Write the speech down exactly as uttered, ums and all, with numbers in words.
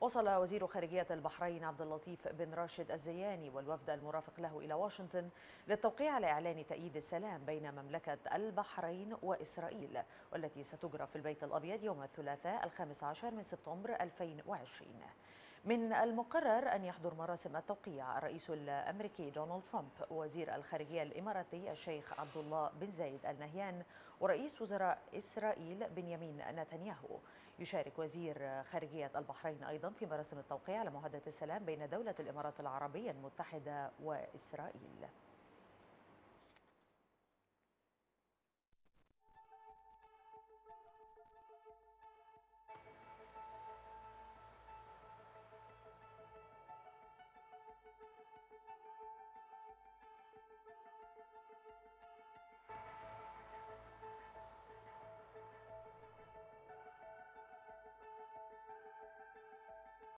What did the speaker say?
وصل وزير خارجية البحرين عبد اللطيف بن راشد الزياني والوفد المرافق له إلى واشنطن للتوقيع على إعلان تأييد السلام بين مملكة البحرين وإسرائيل، والتي ستجرى في البيت الأبيض يوم الثلاثاء الخامس عشر من سبتمبر ألفين وعشرين. من المقرر أن يحضر مراسم التوقيع الرئيس الأمريكي دونالد ترامب، وزير الخارجية الإماراتي الشيخ عبد الله بن زايد آل نهيان، ورئيس وزراء إسرائيل بنيامين نتنياهو. يشارك وزير خارجية البحرين أيضا في مراسم التوقيع على معاهدة السلام بين دولة الإمارات العربية المتحدة وإسرائيل.